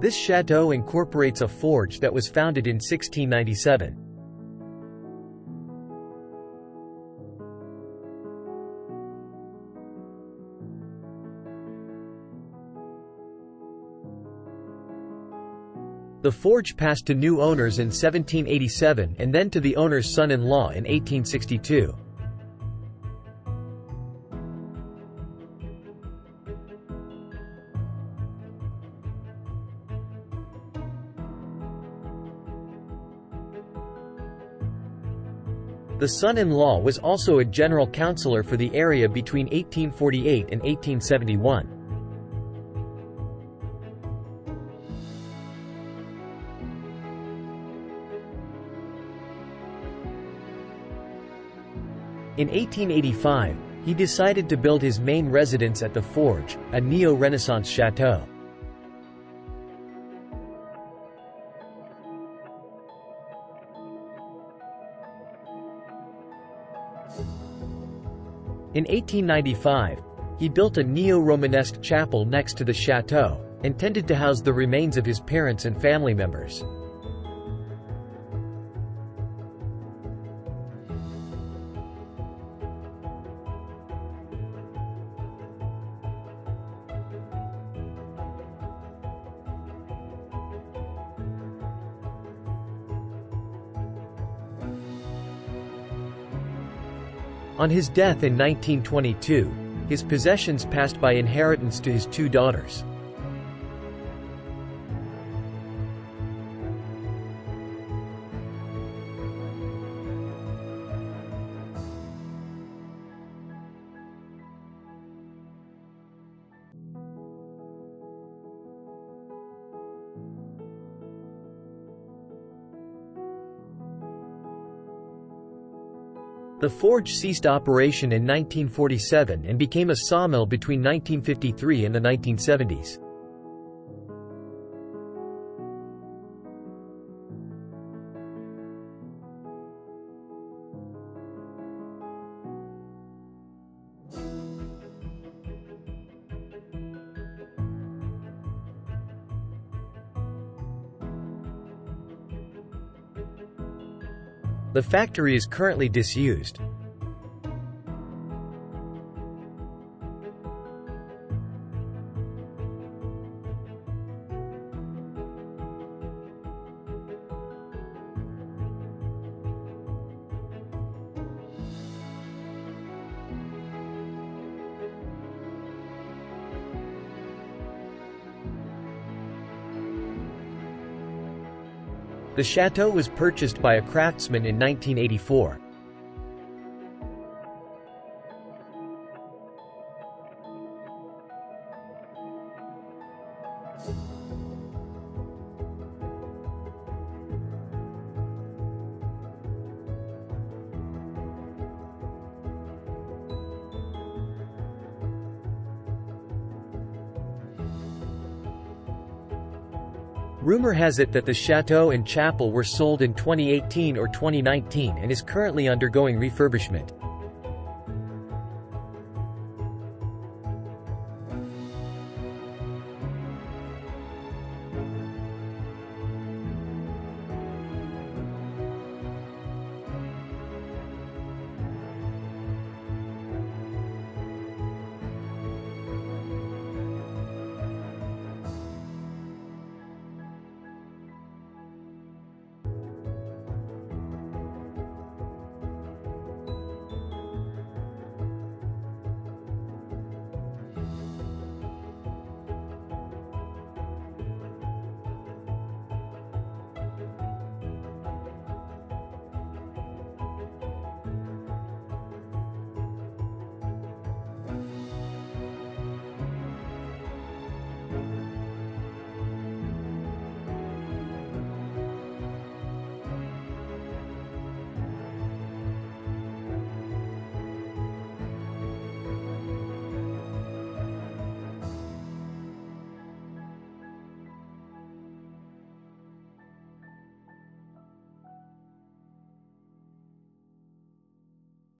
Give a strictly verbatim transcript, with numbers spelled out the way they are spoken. This chateau incorporates a forge that was founded in sixteen ninety-seven. The forge passed to new owners in seventeen eighty-seven and then to the owner's son-in-law in eighteen sixty-two. The son-in-law was also a general councillor for the area between eighteen forty-eight and eighteen seventy-one. In eighteen eighty-five, he decided to build his main residence at the Forge, a neo-Renaissance chateau. In eighteen ninety-five, he built a neo-Romanesque chapel next to the chateau, intended to house the remains of his parents and family members. On his death in nineteen twenty-two, his possessions passed by inheritance to his two daughters. The forge ceased operation in nineteen forty-seven and became a sawmill between nineteen fifty-three and the nineteen seventies. The factory is currently disused. The chateau was purchased by a craftsman in nineteen eighty-four. Rumor has it that the chateau and chapel were sold in twenty eighteen or twenty nineteen and is currently undergoing refurbishment.